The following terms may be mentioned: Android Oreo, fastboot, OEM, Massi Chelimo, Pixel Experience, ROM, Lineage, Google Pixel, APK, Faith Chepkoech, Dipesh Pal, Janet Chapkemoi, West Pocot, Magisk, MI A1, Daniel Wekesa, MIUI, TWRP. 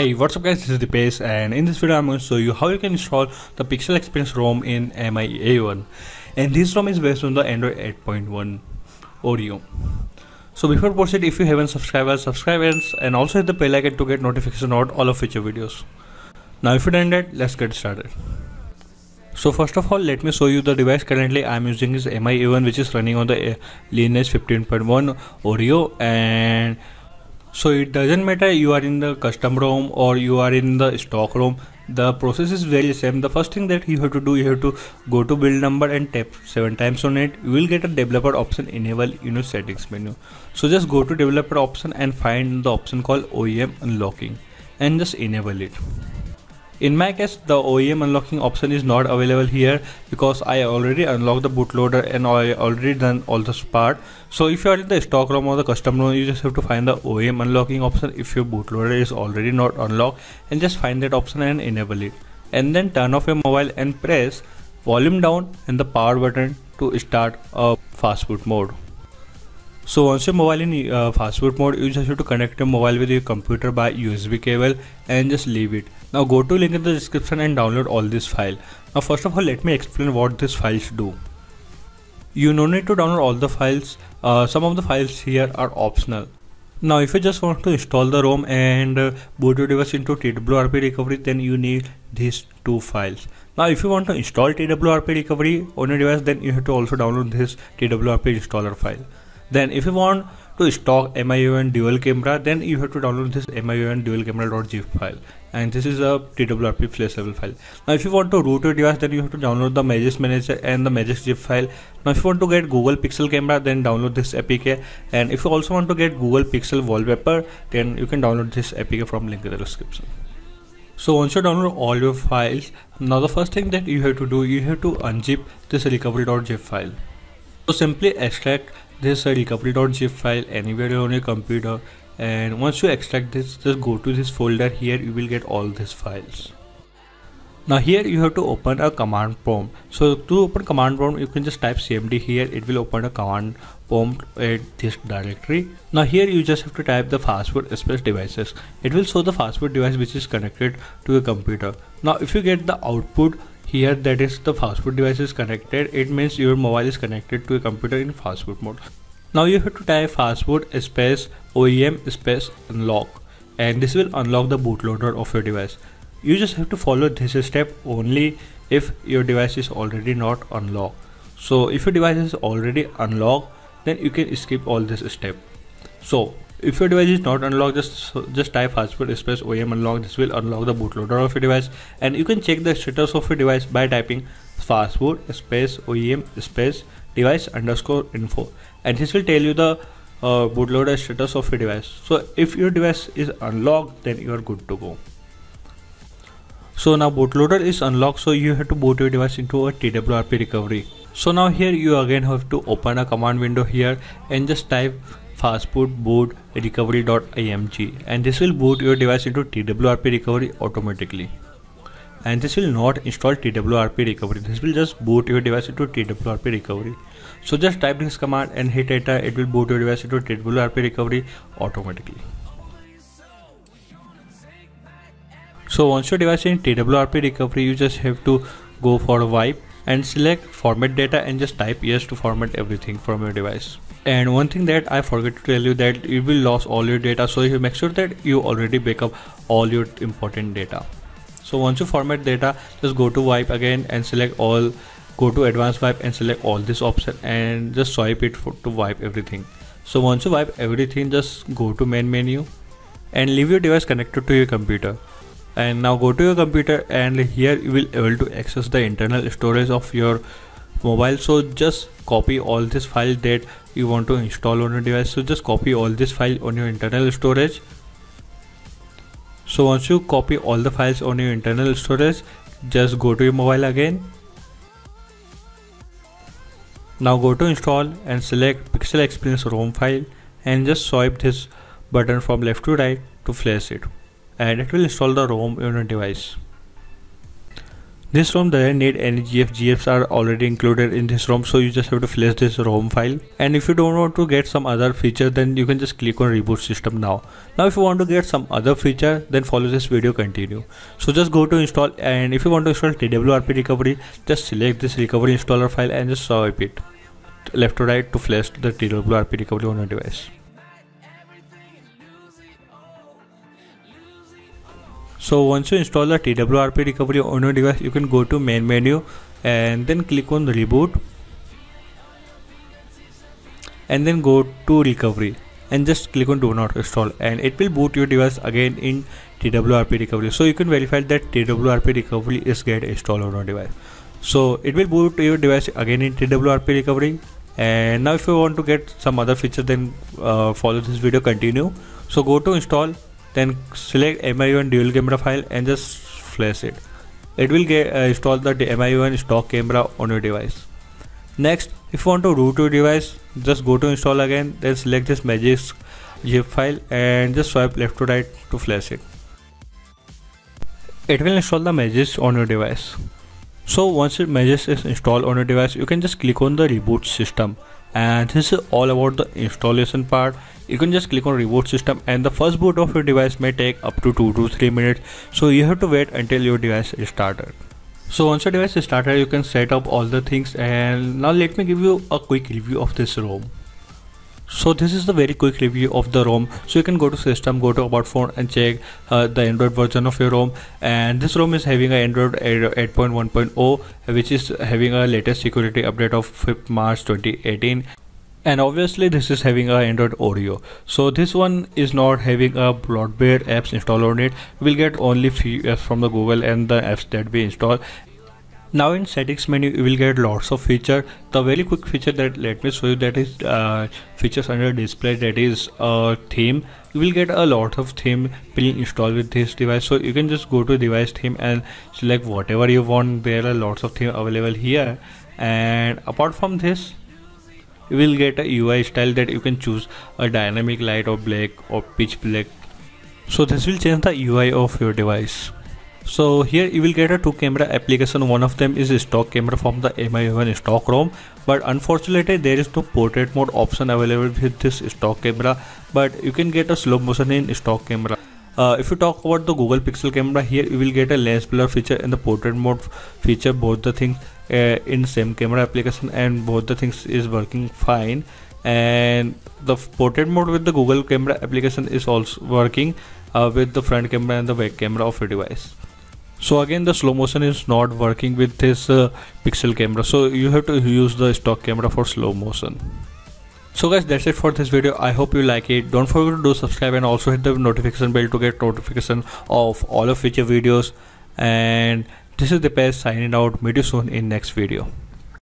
Hey, what's up guys, this is Dipesh and in this video I'm going to show you how you can install the Pixel Experience ROM in MI A1, and this ROM is based on the Android 8.1 Oreo. So before proceed, if you haven't subscribed, subscribe and also hit the bell icon to get notification about all of future videos. Now if you done that, let's get started. So first of all, let me show you the device. Currently I am using is MI A1, which is running on the Lineage 15.1 Oreo, and so it doesn't matter you are in the custom ROM or you are in the stock ROM, the process is very same. The first thing that you have to do, you have to go to build number and tap 7 times on it. You will get a developer option enable in your settings menu. So just go to developer option and find the option called OEM unlocking and just enable it. In my case, the OEM unlocking option is not available here because I already unlocked the bootloader and I already done all this part. So if you are in the stock ROM or the custom ROM, you just have to find the OEM unlocking option if your bootloader is already not unlocked, and just find that option and enable it. And then turn off your mobile and press volume down and the power button to start a fastboot mode. So once your mobile in fastboot mode, you just have to connect your mobile with your computer by USB cable and just leave it. Now go to link in the description and download all this file. Now first of all, let me explain what these files do. You no need to download all the files. Some of the files here are optional. Now if you just want to install the ROM and boot your device into TWRP recovery, then you need these two files. Now if you want to install TWRP recovery on your device, then you have to also download this TWRP installer file. Then if you want to stock MIUI dual camera, then you have to download this MIUI dual camera.gif file, and this is a TWRP flash level file. Now if you want to root your device, then you have to download the Magisk manager and the Magisk zip file. Now if you want to get Google Pixel camera, then download this APK, and if you also want to get Google Pixel wallpaper, then you can download this APK from link in the description. So once you download all your files, now the first thing that you have to do, you have to unzip this recovery.gif file. So simply extract this recovery.gif file anywhere on your computer, and once you extract this, just go to this folder. Here you will get all these files. Now here you have to open a command prompt. So to open command prompt, you can just type cmd here. It will open a command prompt at this directory. Now here you just have to type the fastboot space devices. It will show the fastboot device which is connected to your computer. Now if you get the output here, that is the fastboot device is connected, it means your mobile is connected to a computer in fastboot mode. Now you have to type fastboot space OEM space unlock, and this will unlock the bootloader of your device. You just have to follow this step only if your device is already not unlocked. So if your device is already unlocked, then you can skip all this step. So if your device is not unlocked, just type fastboot space OEM unlock. This will unlock the bootloader of your device, and you can check the status of your device by typing fastboot space OEM space device underscore info, and this will tell you the bootloader status of your device. So if your device is unlocked, then you are good to go. So now bootloader is unlocked, so you have to boot your device into a TWRP recovery. So now here you again have to open a command window here and just type fastboot boot recovery.img, and this will boot your device into TWRP recovery automatically, and this will not install TWRP recovery. This will just boot your device into TWRP recovery. So just type this command and hit enter. It will boot your device into TWRP recovery automatically. So once your device is in TWRP recovery, you just have to go for a wipe and select format data and just type yes to format everything from your device. And one thing that I forgot to tell you, that you will lose all your data, so you make sure that you already backup all your important data. So once you format data, just go to wipe again and select all, go to advanced wipe and select all this option and just swipe it to wipe everything. So once you wipe everything, just go to main menu and leave your device connected to your computer. And now go to your computer, and here you will able to access the internal storage of your mobile. So just copy all this file that you want to install on your device. So just copy all this file on your internal storage. So once you copy all the files on your internal storage, just go to your mobile again. Now go to install and select Pixel Experience ROM file and just swipe this button from left to right to flash it, and it will install the ROM on your device. This ROM doesn't need any GFs are already included in this ROM, so you just have to flash this ROM file. And if you don't want to get some other feature, then you can just click on reboot system now. Now if you want to get some other feature, then follow this video continue. So just go to install, and if you want to install TWRP recovery, just select this recovery installer file and just swipe it left to right to flash the TWRP recovery on your device. So once you install the TWRP recovery on your device, you can go to main menu and then click on reboot and then go to recovery and just click on do not install, and it will boot your device again in TWRP recovery. So you can verify that TWRP recovery is get installed on your device. So it will boot your device again in TWRP recovery. And now if you want to get some other feature, then follow this video continue. So go to install, then select MI A1 dual camera file and just flash it. It will install the MI A1 stock camera on your device. Next, if you want to root your device, just go to install again, then select this Magisk zip file and just swipe left to right to flash it. It will install the Magisk on your device. So once Magisk is installed on your device, you can just click on the reboot system, and this is all about the installation part. You can just click on reboot system, and the first boot of your device may take up to 2 to 3 minutes, so you have to wait until your device is started. So once your device is started, you can set up all the things. And now let me give you a quick review of this ROM. So this is the very quick review of the ROM. So you can go to system, go to about phone and check the Android version of your ROM. And this ROM is having a Android 8.1.0, which is having a latest security update of 5th March 2018. And obviously this is having a Android Oreo. So this one is not having a broadband apps installed on it. We'll get only few apps from the Google and the apps that we install. Now in settings menu you will get lots of feature. The very quick feature that let me show you, that is features under display, that is theme. You will get a lot of theme being installed with this device, so you can just go to device theme and select whatever you want. There are lots of theme available here, and apart from this you will get a UI style that you can choose a dynamic light or black or pitch black. So this will change the UI of your device. So here you will get a 2 camera application. One of them is a stock camera from the MI A1 stock ROM, but unfortunately there is no portrait mode option available with this stock camera, but you can get a slow motion in stock camera. If you talk about the Google Pixel camera, here you will get a lens blur feature and the portrait mode feature, both the things in same camera application, and both the things is working fine. And the portrait mode with the Google camera application is also working with the front camera and the back camera of your device. So again the slow motion is not working with this Pixel camera, so you have to use the stock camera for slow motion. So guys, that's it for this video. I hope you like it. Don't forget to do subscribe and also hit the notification bell to get notification of all of future videos. And this is Dipesh signing out. Meet you soon in next video.